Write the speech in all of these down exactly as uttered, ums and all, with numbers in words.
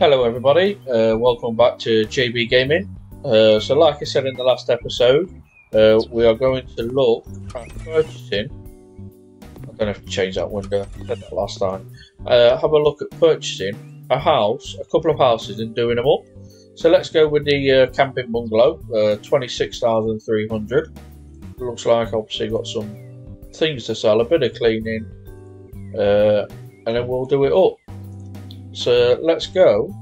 Hello everybody, uh, welcome back to J B Gaming. Uh, so like I said in the last episode, uh, we are going to look at purchasing. I don't have to change that window, I said that last time. Uh, have a look at purchasing a house, a couple of houses and doing them up. So let's go with the uh, camping bungalow, uh, twenty-six thousand three hundred. Looks like obviously got some things to sell, a bit of cleaning, uh, and then we'll do it up. So let's go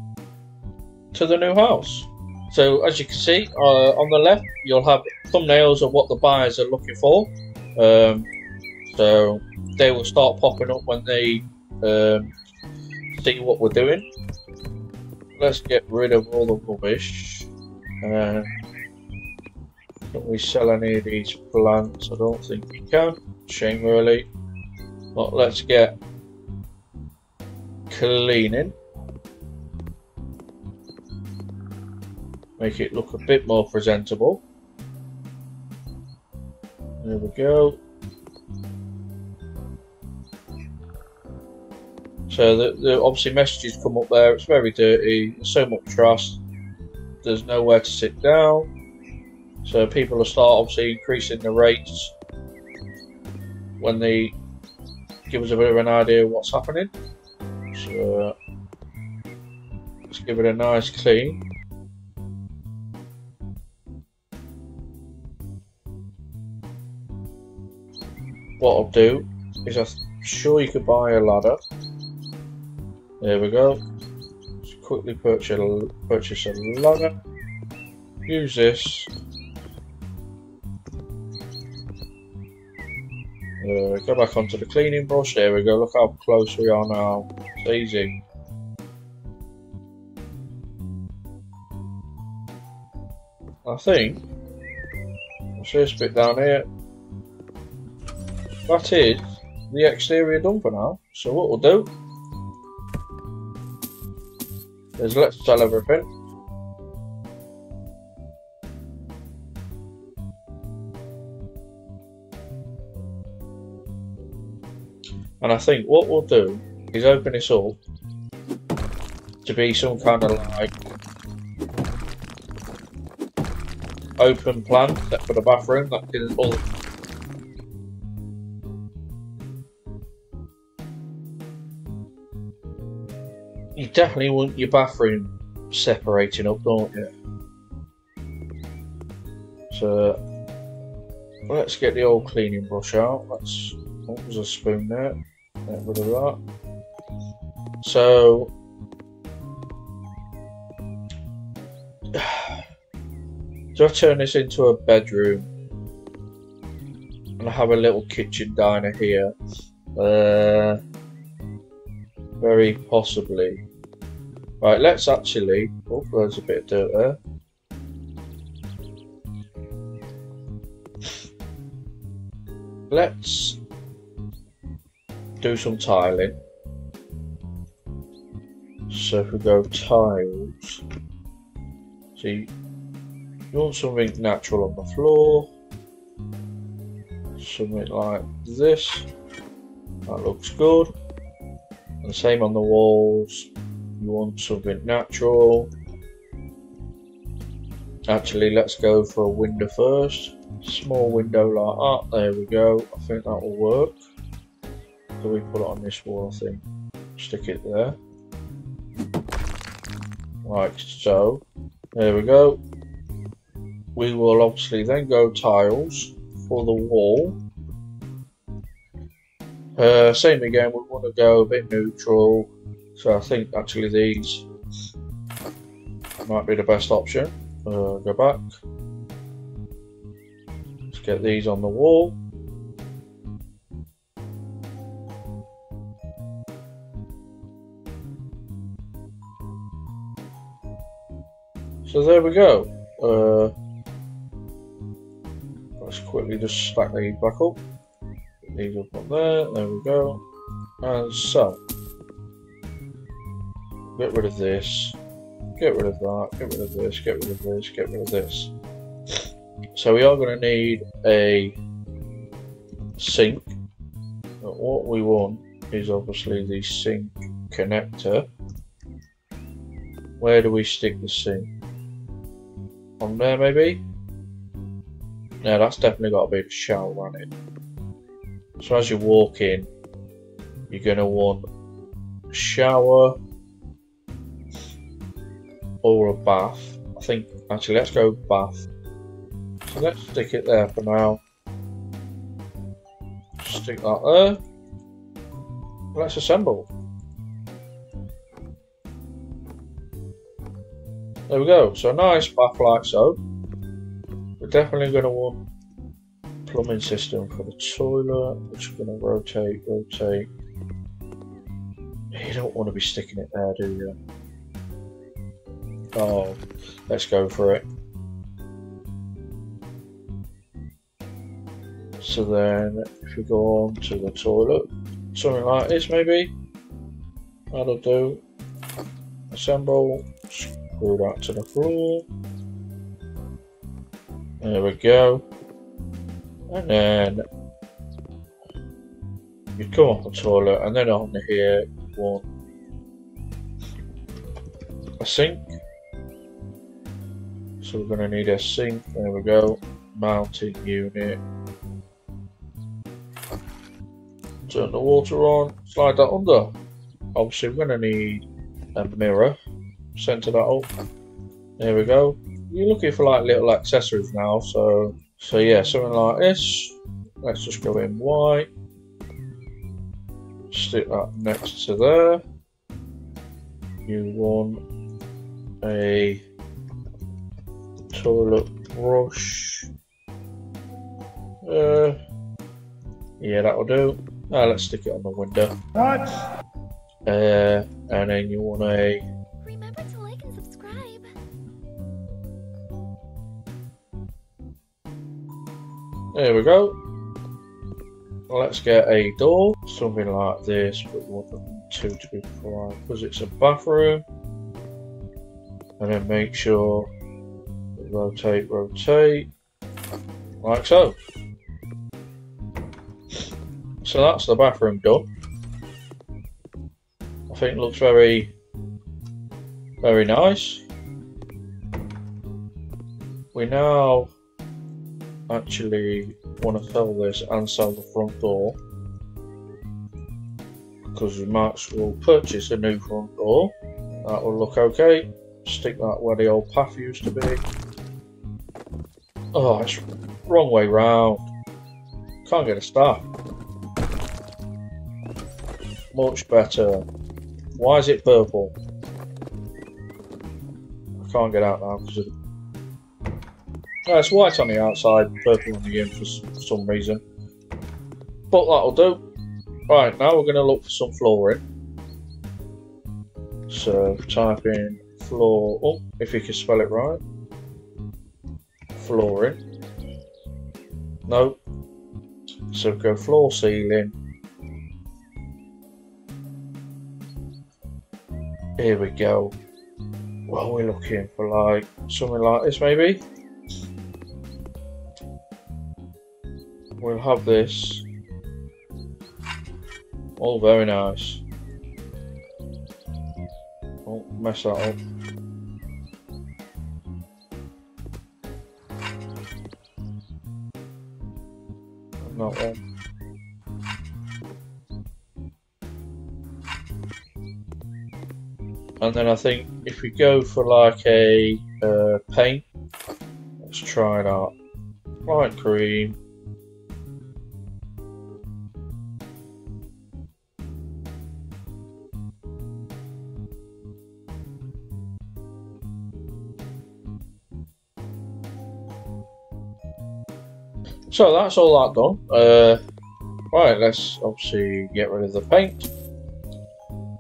to the new house. So as you can see uh, on the left, you'll have thumbnails of what the buyers are looking for. Um, so they will start popping up when they um, see what we're doing. Let's get rid of all the rubbish. Uh, can we sell any of these plants? I don't think we can. Shame really. But let's get cleaning, make it look a bit more presentable. There we go. So the, the obviously messages come up there. It's very dirty, there's so much trash, there's nowhere to sit down, so people will start obviously increasing the rates when they give us a bit of an idea of what's happening. So uh, let's give it a nice clean. What I'll do is I'm sure you could buy a ladder. There we go. Let's quickly purchase a, purchase a ladder. Use this. Uh, go back onto the cleaning brush. There we go. Look how close we are now. It's easy. I think. What's this bit down here? That is the exterior dumper now. So what we'll do is let's sell everything. And I think what we'll do is open this up to be some kind of like open plan, except for the bathroom. That is all. You definitely want your bathroom separating up, don't you? So let's get the old cleaning brush out. Let's. Oh, there's a spoon there. Get rid of that. So do I turn this into a bedroom and have a little kitchen diner here? Uh, very possibly. Right, let's actually. Oh, there's a bit of dirt there. Let's do some tiling. So if we go tiles, see, you want something natural on the floor, something like this. That looks good. And the same on the walls. You want something natural. Actually, let's go for a window first. Small window like that. There we go. I think that will work. So we put it on this wall thing, stick it there, like so. There we go. We will obviously then go tiles for the wall. Uh, same again, we want to go a bit neutral. So I think actually these might be the best option. Uh, go back. Let's get these on the wall. So there we go. Uh, let's quickly just stack these back up. Put these up on there. There we go. And so, get rid of this. Get rid of that. Get rid of this. Get rid of this. Get rid of this. So we are going to need a sink. But what we want is obviously the sink connector. Where do we stick this thing? On there maybe? No, that's definitely got to be the shower on it. So as you walk in, you're going to want a shower or a bath. I think, actually, let's go bath. So let's stick it there for now. Stick that there. Let's assemble. There we go. So a nice bath like so. We're definitely going to want plumbing system for the toilet, which we're going to rotate, rotate. You don't want to be sticking it there, do you? Oh, let's go for it. So then, if we go on to the toilet, something like this maybe, that'll do. Assemble, screw that to the floor. There we go, and then you come off the toilet, and then on here you want a sink. So we're going to need a sink. There we go, mounting unit. Turn the water on, slide that under. Obviously, we're going to need a mirror. Centre that up. There we go. You're looking for like little accessories now, so so yeah, something like this. Let's just go in white. Stick that next to there. You want a toilet brush. Uh, yeah, that'll do. Uh, let's stick it on the window. What? Uh, and then you want a. Remember to like and subscribe. There we go. Let's get a door, something like this, but we want them two to be prime because it's a bathroom. And then make sure we rotate, rotate, like so. So that's the bathroom done. I think it looks very, very nice. We now actually want to fill this and sell the front door, because we might as well purchase a new front door. That will look okay. Stick that where the old path used to be. Oh, it's wrong way round. Can't get a start. Much better. Why is it purple? I can't get out now because of... no, it's white on the outside, purple on the in for some reason. But that'll do. Right, now we're going to look for some flooring. So type in floor, oh, if you can spell it right. Flooring. No. So go floor, ceiling. Here we go. Well, we're looking for like something like this maybe. We'll have this. Oh, very nice. Don't mess that up. And that one. And then I think if we go for like a uh, paint, let's try that light green. So that's all that done. Uh, right, let's obviously get rid of the paint.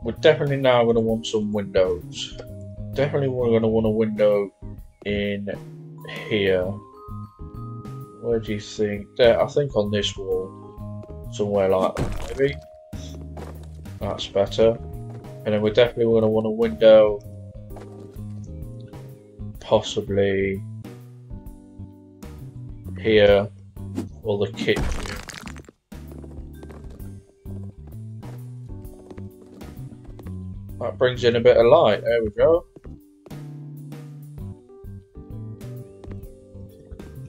We're definitely now going to want some windows. Definitely we're going to want a window in here. Where do you think? There, I think on this wall. Somewhere like that maybe. That's better. And then we're definitely going to want a window. Possibly here or the kitchen. That brings in a bit of light. There we go.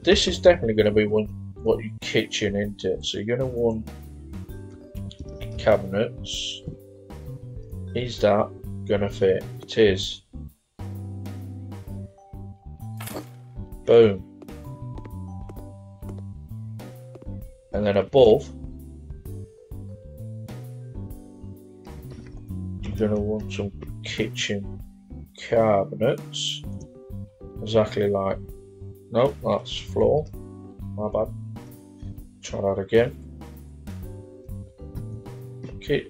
this is definitely going to be one what your kitchen into it. So you're going to want cabinets. Is that going to fit? It is. Boom. And then above, you're going to want some kitchen cabinets. Exactly like, nope, that's floor. My bad. Try that again. Okay.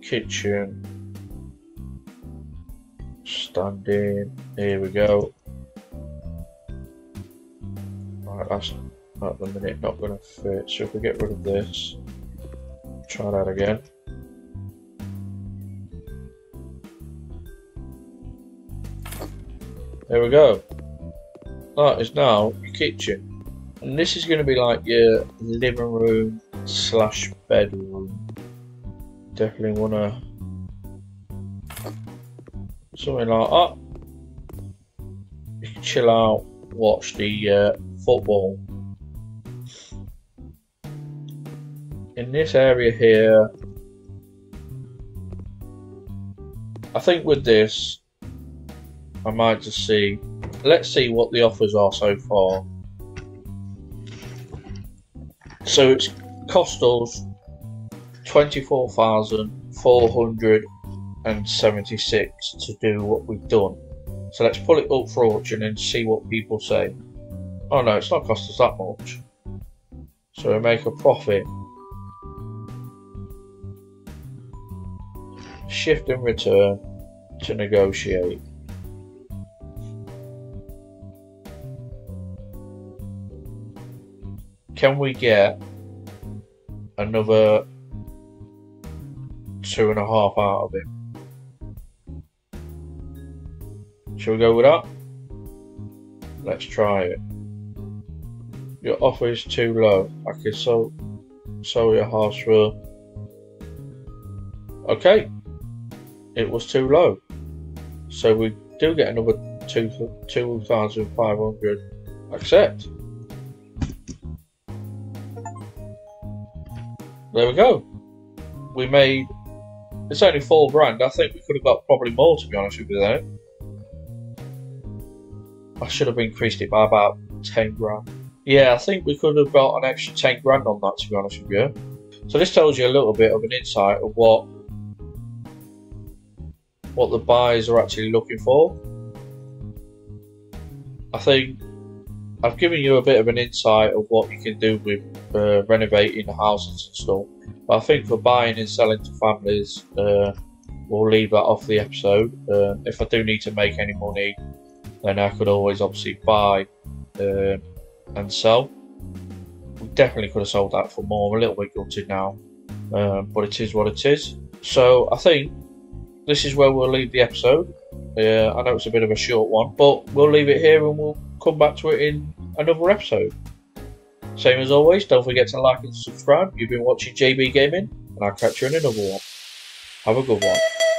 Kitchen. Standing. Here we go. Right, that's at the minute not going to fit. So if we get rid of this, try that again. There we go. That is now your kitchen, and this is going to be like your living room slash bedroom. Definitely want to something like that. You can chill out, watch the uh, football. In this area here, I think with this, I might just see. Let's see what the offers are so far. So it's cost us twenty-four thousand four hundred seventy-six to do what we've done. So let's pull it up for auction and see what people say. Oh no, it's not cost us that much. So we make a profit. Shift and return to negotiate. Can we get another two and a half out of him? Shall we go with that? Let's try it. Your offer is too low. I can sell, sell your house for. Okay, it was too low. So we do get another two two thousand five hundred. Accept. There we go. We made, it's only four grand. I think we could have got probably more, to be honest with you though. I should have increased it by about ten grand. Yeah, I think we could have got an extra ten grand on that, to be honest with you. So this tells you a little bit of an insight of what, what the buyers are actually looking for. I think I've given you a bit of an insight of what you can do with Uh, renovating houses and stuff, but I think for buying and selling to families, uh, we'll leave that off the episode. Uh, if I do need to make any money, then I could always obviously buy uh, and sell. We definitely could have sold that for more. I'm a little bit gutted now, uh, but it is what it is. So I think this is where we'll leave the episode. Uh, I know it's a bit of a short one, but we'll leave it here and we'll come back to it in another episode. Same as always, don't forget to like and subscribe. You've been watching J B Gaming, and I'll catch you in another one. Have a good one.